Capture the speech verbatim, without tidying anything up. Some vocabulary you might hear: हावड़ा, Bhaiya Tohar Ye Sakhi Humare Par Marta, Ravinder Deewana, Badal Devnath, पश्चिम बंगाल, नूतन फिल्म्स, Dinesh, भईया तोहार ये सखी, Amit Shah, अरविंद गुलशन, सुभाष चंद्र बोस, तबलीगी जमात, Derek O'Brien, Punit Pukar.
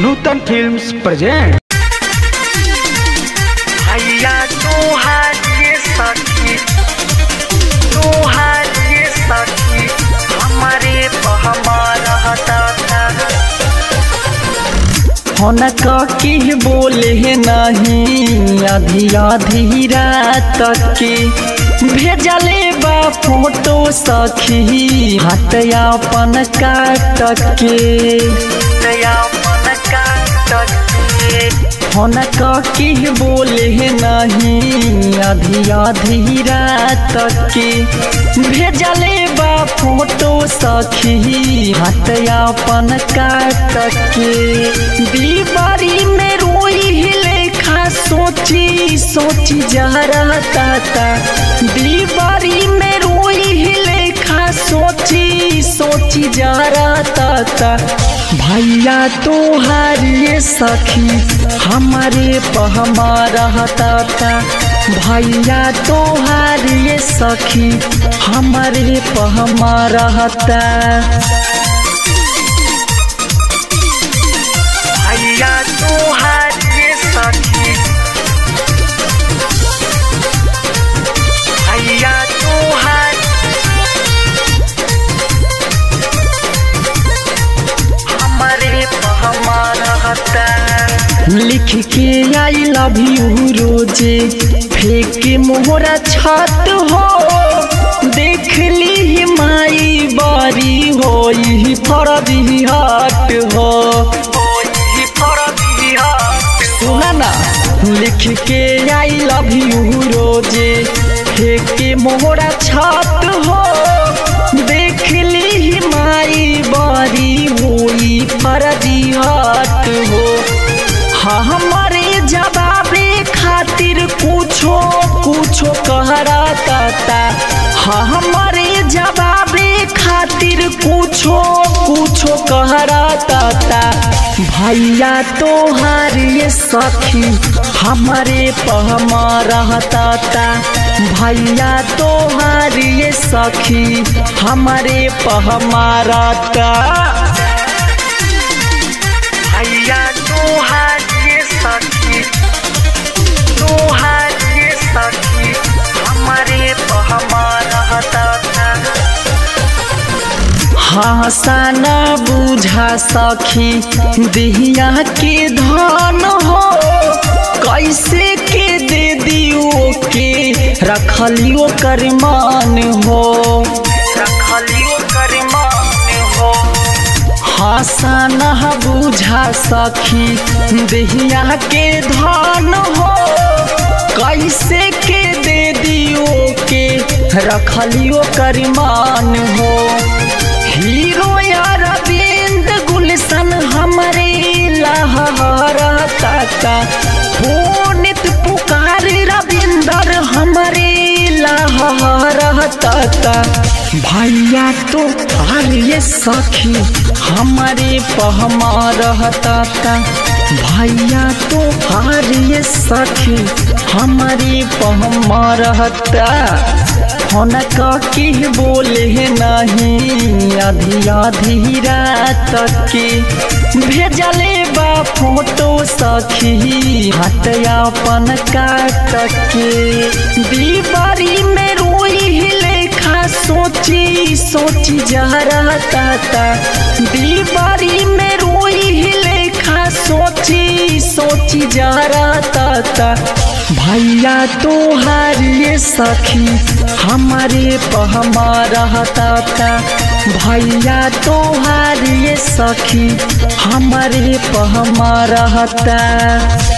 नूतन फिल्म्स present होना कह बोले नहीं आधी आधी रात के भेजले बा फोटो सखी हाथ अपन काट के होना कह बोले नहीं आधी आधी रात के भेजले बा फोटो सखी हाथ अपन काट के बीमारी में रोई लेखा सोची सोची जा रहा था बीमारी में रोई लेखा सोची सोची जा रहा था भैया तोहारे सखी हमारे पहमा रहता था भैया तोहारे सखी हमारे पहमा रहता भैया तोहारे सखी भैया तोहार हमारे पहमा रहता लिख के आई लव यू रोजे फेंक मोहरा छत हो देख ली माई बारी हो यही फरदी हाट हो सुना ना लिख के आई लव यू रोजे फेंक मोहरा छत हो देख ली माई बारी हो यही फरदी हाट हो हमारे जवाबे खातिर कुछो कुछो कह रहा था हमारे जवाबे खातिर कुछो कुछो कह रहा था भैया तोहारे सखी हमारे पहमा रहता था भैया तोहारे सखी हमारे पहमा रहता भैया तोहारे सखी तोहारे सखी हमारे पहमा रहता था हंसाना बुझा सखी दिहिया के धन हो कैसे के दे दियो के रखलियो करमान हो रखलियो करमान हो हंसाना बुझा सखी दहिया के धन हो कैसे के दे दियो के रखलियो करमान हो हीरो यार अरविंद गुलशन हमारे लहरता था फोनित पुकार रविंदर हमारे लहरता था भैया तोहारे सखी हमारे पहमा रहता था भैया तोहारे सखी हमारे पहमा रहता होना कह बोले नहीं आधी आधी रात के भेजले बा फोटो सखी हाथ अपन काट के बीमारी में रोई लेखा सोची सोची जा रहा था बीमारी में रोई लेखा सोची सोची जा रहा था भैया तोहारे सखी हमारे पहमा रहता था भैया तोहारे सखी हमारे पहमा रहता।